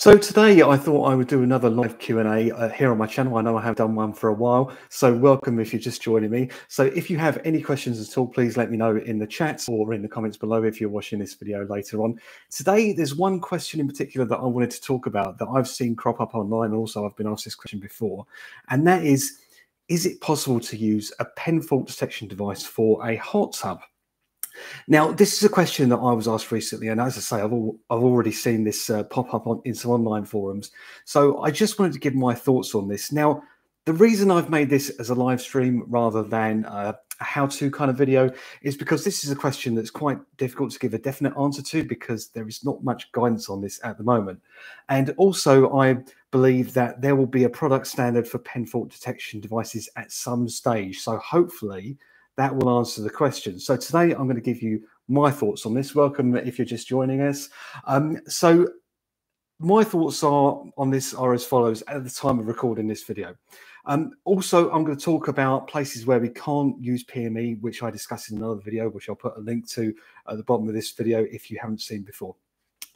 So today I thought I would do another live Q&A here on my channel. I know I have done one for a while, so welcome if you're just joining me. So if you have any questions at all, please let me know in the chat or in the comments below if you're watching this video later on. Today there's one question in particular that I wanted to talk about that I've seen crop up online, and also I've been asked this question before, and that is it possible to use a PEN fault detection device for a hot tub? Now, this is a question that I was asked recently, and as I say, I've already seen this pop up in some online forums. So I just wanted to give my thoughts on this. Now, the reason I've made this as a live stream rather than a how-to kind of video is because this is a question that's quite difficult to give a definite answer to, because there is not much guidance on this at the moment. And also, I believe that there will be a product standard for PEN fault detection devices at some stage. So hopefully that will answer the question. So today I'm going to give you my thoughts on this. Welcome if you're just joining us. So my thoughts on this are as follows at the time of recording this video. Also, I'm going to talk about places where we can't use PME, which I discussed in another video, which I'll put a link to at the bottom of this video if you haven't seen before.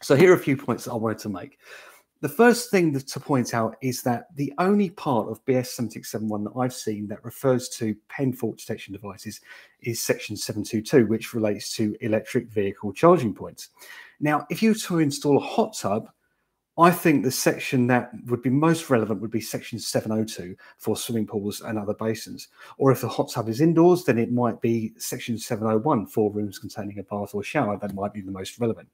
So here are a few points that I wanted to make. The first thing to point out is that the only part of BS 7671 that I've seen that refers to PEN fault detection devices is section 722, which relates to electric vehicle charging points. Now, if you were to install a hot tub, I think the section that would be most relevant would be section 702 for swimming pools and other basins. Or if the hot tub is indoors, then it might be section 701 for rooms containing a bath or shower. That might be the most relevant.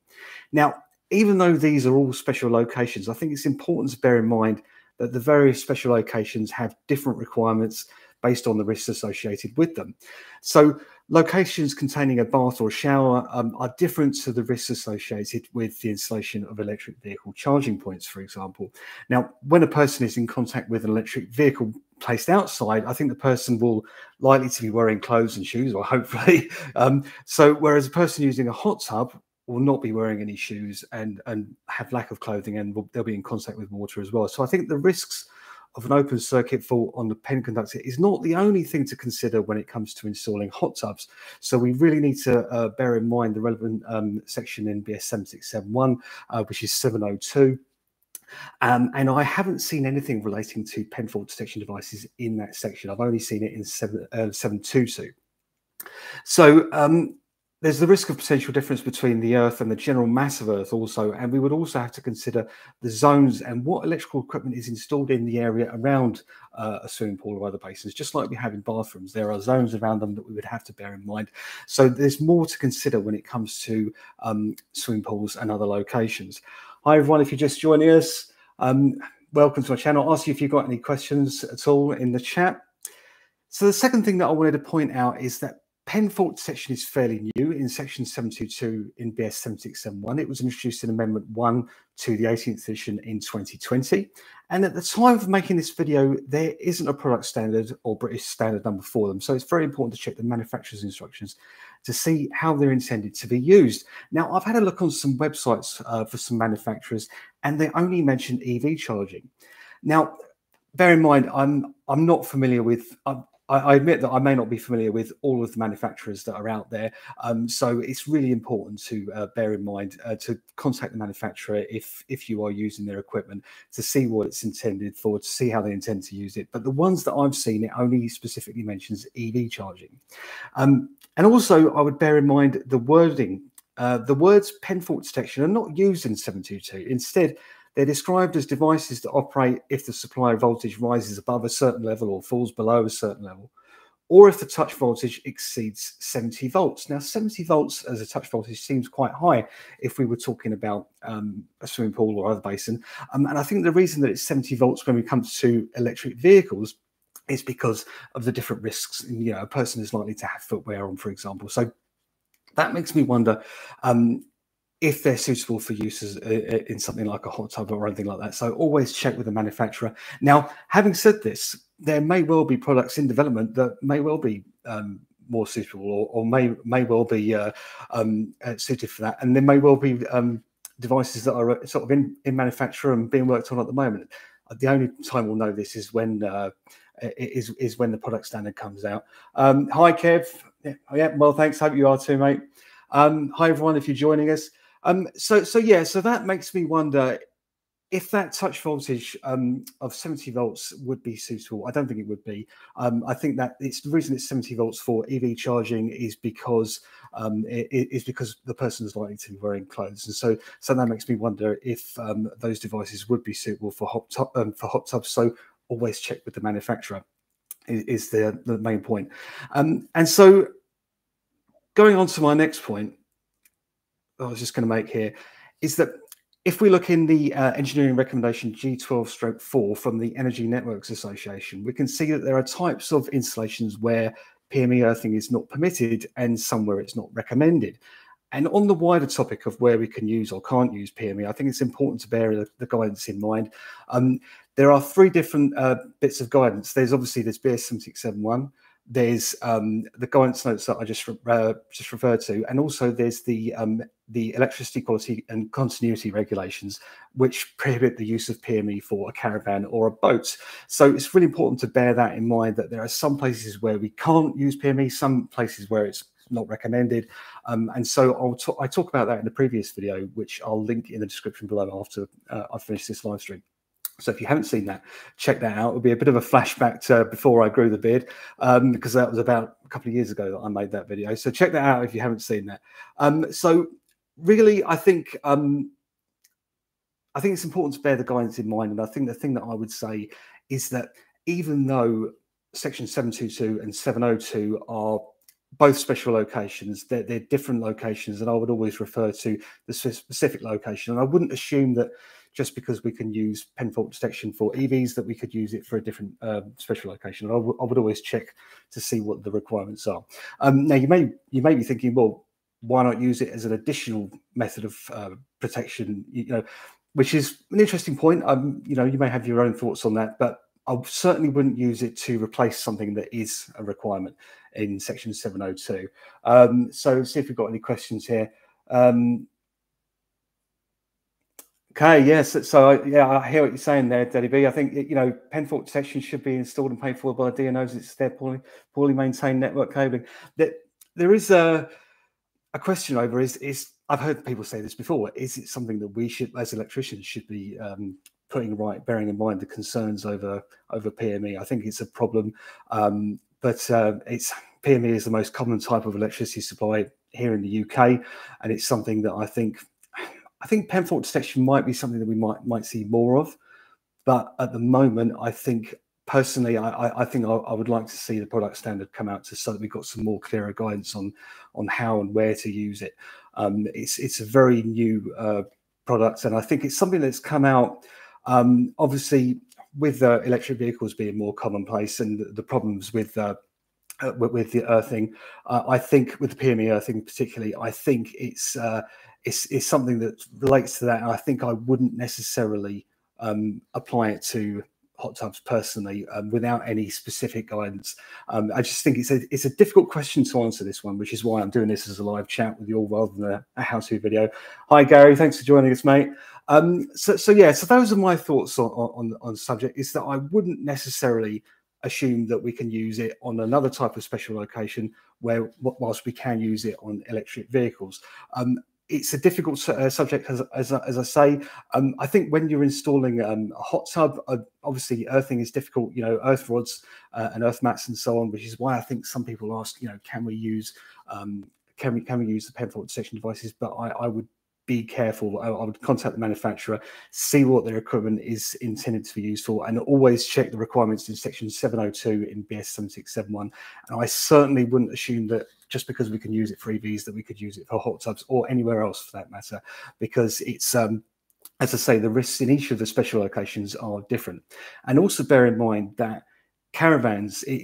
Now, even though these are all special locations, I think it's important to bear in mind that the various special locations have different requirements based on the risks associated with them. So locations containing a bath or shower are different to the risks associated with the installation of electric vehicle charging points, for example. Now, when a person is in contact with an electric vehicle placed outside, I think the person will likely to be wearing clothes and shoes, or hopefully. So whereas a person using a hot tub will not be wearing any shoes and have lack of clothing, and they'll be in contact with water as well. So I think the risks of an open circuit fault on the PEN conductor is not the only thing to consider when it comes to installing hot tubs. So we really need to bear in mind the relevant section in BS 7671, which is 702. And I haven't seen anything relating to PEN fault detection devices in that section. I've only seen it in 722. So, there's the risk of potential difference between the Earth and the general mass of Earth also, and we would also have to consider the zones and what electrical equipment is installed in the area around a swimming pool or other basins. Just like we have in bathrooms, there are zones around them that we would have to bear in mind. So there's more to consider when it comes to swimming pools and other locations. Hi everyone, if you're just joining us, welcome to my channel. I'll ask you if you've got any questions at all in the chat. So the second thing that I wanted to point out is that PEN fault detection is fairly new. In section 722 in BS 7671, it was introduced in Amendment 1 to the 18th edition in 2020. And at the time of making this video, there isn't a product standard or British standard number for them. So it's very important to check the manufacturer's instructions to see how they're intended to be used. Now, I've had a look on some websites for some manufacturers, and they only mention EV charging. Now, bear in mind, I'm not familiar with... I admit that I may not be familiar with all of the manufacturers that are out there. So it's really important to bear in mind to contact the manufacturer if you are using their equipment, to see what it's intended for, to see how they intend to use it. But the ones that I've seen, it only specifically mentions EV charging. And also I would bear in mind the wording. The words PEN fault detection are not used in 722. Instead, they're described as devices that operate if the supply voltage rises above a certain level or falls below a certain level, or if the touch voltage exceeds 70 volts. Now, 70 volts as a touch voltage seems quite high if we were talking about a swimming pool or other basin. And I think the reason that it's 70 volts when we come to electric vehicles is because of the different risks. You know, a person is likely to have footwear on, for example. So that makes me wonder... if they're suitable for uses in something like a hot tub or anything like that. So always check with the manufacturer. Now, having said this, there may well be products in development that may well be more suitable or may well be suited for that. And there may well be devices that are sort of in manufacture and being worked on at the moment. The only time we'll know this is when when the product standard comes out. Hi, Kev. Yeah, well, thanks. Hope you are too, mate. Hi, everyone, if you're joining us. So that makes me wonder, If that touch voltage of 70 volts would be suitable, I don't think it would be. I think that it's the reason it's 70 volts for EV charging is because the person is likely to be wearing clothes, and so that makes me wonder if those devices would be suitable for hot tubs. So always check with the manufacturer is the main point. And so going on to my next point, I was just going to make here is that. If we look in the engineering recommendation G12/4 from the Energy Networks Association, we can see that there are types of installations where PME earthing is not permitted and somewhere it's not recommended. And on the wider topic of where we can use or can't use PME, I think it's important to bear the guidance in mind. There are three different bits of guidance. There's obviously this BS 7671. There's the guidance notes that I just referred to, and also there's the electricity quality and continuity regulations, which prohibit the use of PME for a caravan or a boat. So it's really important to bear that in mind, that there are some places where we can't use PME, some places where it's not recommended. And so I talk about that in the previous video, which I'll link in the description below after I finish this live stream. So if you haven't seen that, check that out. It'll be a bit of a flashback to before I grew the beard, because that was about a couple of years ago that I made that video. So check that out if you haven't seen that. So really, I think it's important to bear the guidance in mind. And I think the thing that I would say is that even though Section 722 and 702 are both special locations, they're different locations, and I would always refer to the specific location. And I wouldn't assume that just because we can use PEN fault detection for EVs that we could use it for a different special location. And I would always check to see what the requirements are. Now, you may be thinking, well, why not use it as an additional method of protection? You know, which is an interesting point. You know, you may have your own thoughts on that, but I certainly wouldn't use it to replace something that is a requirement in Section 702. So let's see if we've got any questions here. Okay, yes. So, yeah, I hear what you're saying there, Daddy B. I think, you know, PEN fault detection should be installed and paid for by DNOs. It's their poorly maintained network cabling. There is a question over is I've heard people say this before. Is it something that we should, as electricians, should be putting right, bearing in mind the concerns over PME? I think it's a problem, but PME is the most common type of electricity supply here in the UK, and it's something that I think PEN fault detection might be something that we might see more of, but at the moment, I think personally, I would like to see the product standard come out so that we've got some more clearer guidance on how and where to use it. It's a very new product, and I think it's something that's come out obviously with electric vehicles being more commonplace and the problems with the earthing. I think with the PME earthing particularly, I think it's something that relates to that. And I think I wouldn't necessarily apply it to hot tubs personally without any specific guidance. I just think it's a difficult question to answer, this one, which is why I'm doing this as a live chat with you all rather than a how-to video. Hi, Gary. Thanks for joining us, mate. So those are my thoughts on the subject, is that I wouldn't necessarily assume that we can use it on another type of special location whilst we can use it on electric vehicles. It's a difficult subject, as I say. I think when you're installing a hot tub, obviously earthing is difficult, you know, earth rods and earth mats and so on, which is why I think some people ask, you know, can we use the PEN fault detection devices? But I would be careful. I would contact the manufacturer, see what their equipment is intended to be used for, and always check the requirements in Section 702 in BS 7671. And I certainly wouldn't assume that just because we can use it for EVs that we could use it for hot tubs or anywhere else for that matter, because it's, as I say, the risks in each of the special locations are different. And also bear in mind that caravans, it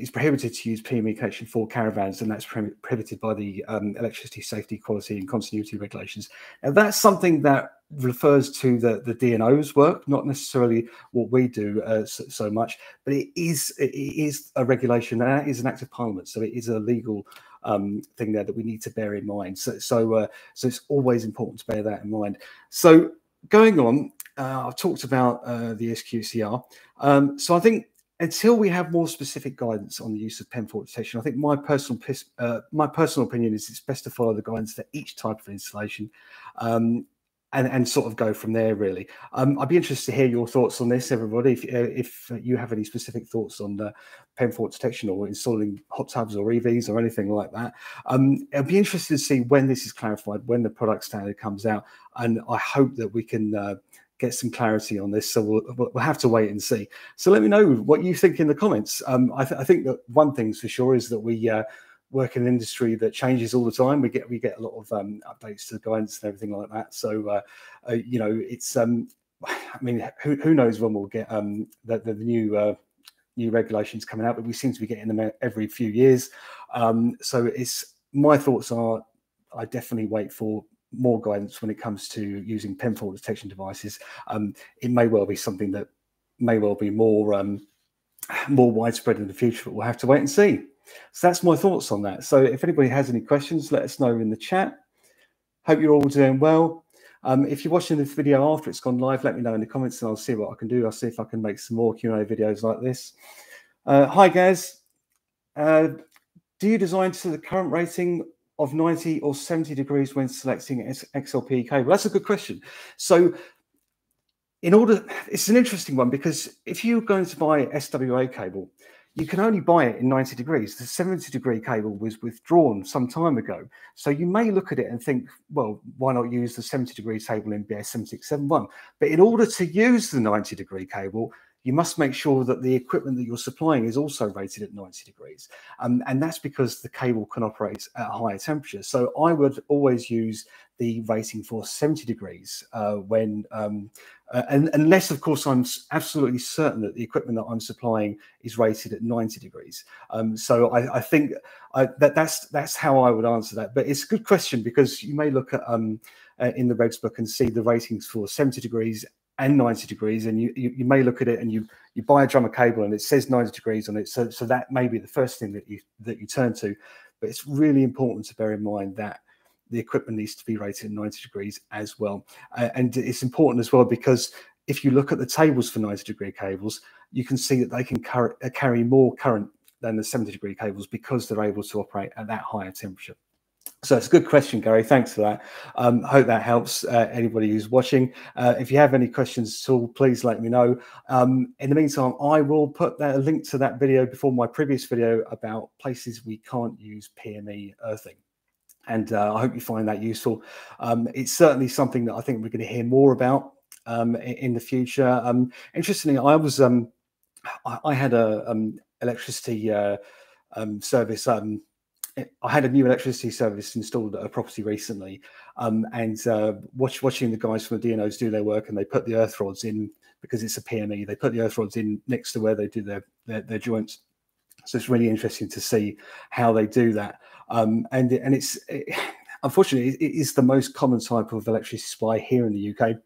is prohibited to use PME detection for caravans, and that's prohibited by the electricity safety, quality and continuity regulations. Now, that's something that refers to the DNOs work, not necessarily what we do so much, but it is a regulation, and that is an act of parliament, so it is a legal thing there that we need to bear in mind. So it's always important to bear that in mind. So going on, I've talked about the SQCR. So I think until we have more specific guidance on the use of PEN fault detection, I think my personal opinion is it's best to follow the guidance for each type of installation. and sort of go from there, really. I'd be interested to hear your thoughts on this, everybody, if you have any specific thoughts on PEN fault detection or installing hot tubs or EVs or anything like that. I'd be interested to see when this is clarified, when the product standard comes out, and I hope that we can get some clarity on this. So we'll have to wait and see. So let me know what you think in the comments. I think that one thing's for sure is that we work in an industry that changes all the time. We get a lot of updates to the guidance and everything like that. So you know, it's I mean, who knows when we'll get the new regulations coming out, but we seem to be getting them every few years. So it's, my thoughts are, I definitely wait for more guidance when it comes to using PEN fault detection devices. It may well be something that may well be more widespread in the future, but we'll have to wait and see. So that's my thoughts on that. So if anybody has any questions, let us know in the chat. Hope you're all doing well. If you're watching this video after it's gone live, let me know in the comments and I'll see what I can do. I'll see if I can make some more Q&A videos like this. Hi, Gaz. Do you design to the current rating of 90 or 70 degrees when selecting XLPE cable? That's a good question. So in order, it's an interesting one, because if you're going to buy SWA cable, you can only buy it in 90 degrees. The 70 degree cable was withdrawn some time ago. So you may look at it and think, well, why not use the 70 degree table in BS 7671? But in order to use the 90 degree cable, you must make sure that the equipment that you're supplying is also rated at 90 degrees. And that's because the cable can operate at a higher temperature. So I would always use the rating for 70 degrees when, unless, of course, I'm absolutely certain that the equipment that I'm supplying is rated at 90 degrees. So I think that's how I would answer that. But it's a good question, because you may look at in the regs book and see the ratings for 70 degrees and 90 degrees, and you may look at it and you buy a drummer cable and it says 90 degrees on it, so that may be the first thing that you turn to. But it's really important to bear in mind that the equipment needs to be rated at 90 degrees as well, and it's important as well because if you look at the tables for 90 degree cables, you can see that they can carry more current than the 70 degree cables because they're able to operate at that higher temperature. So it's a good question, Gary. Thanks for that. I hope that helps anybody who's watching. If you have any questions at all, please let me know. In the meantime, I will put a link to that video before my previous video about places we can't use PME earthing. And I hope you find that useful. It's certainly something that I think we're going to hear more about in the future. Interestingly, I had a electricity service. I had a new electricity service installed at a property recently, and watching the guys from the DNOs do their work, and they put the earth rods in, because it's a PME. They put the earth rods in next to where they do their joints. So it's really interesting to see how they do that. And it's unfortunately, it is the most common type of electricity supply here in the UK,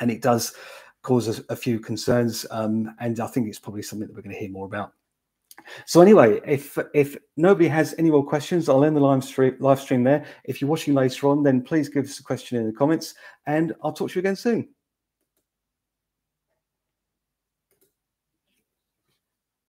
and it does cause a few concerns. And I think it's probably something that we're going to hear more about. So anyway, if nobody has any more questions, I'll end the live stream there. If you're watching later on, then please give us a question in the comments, and I'll talk to you again soon.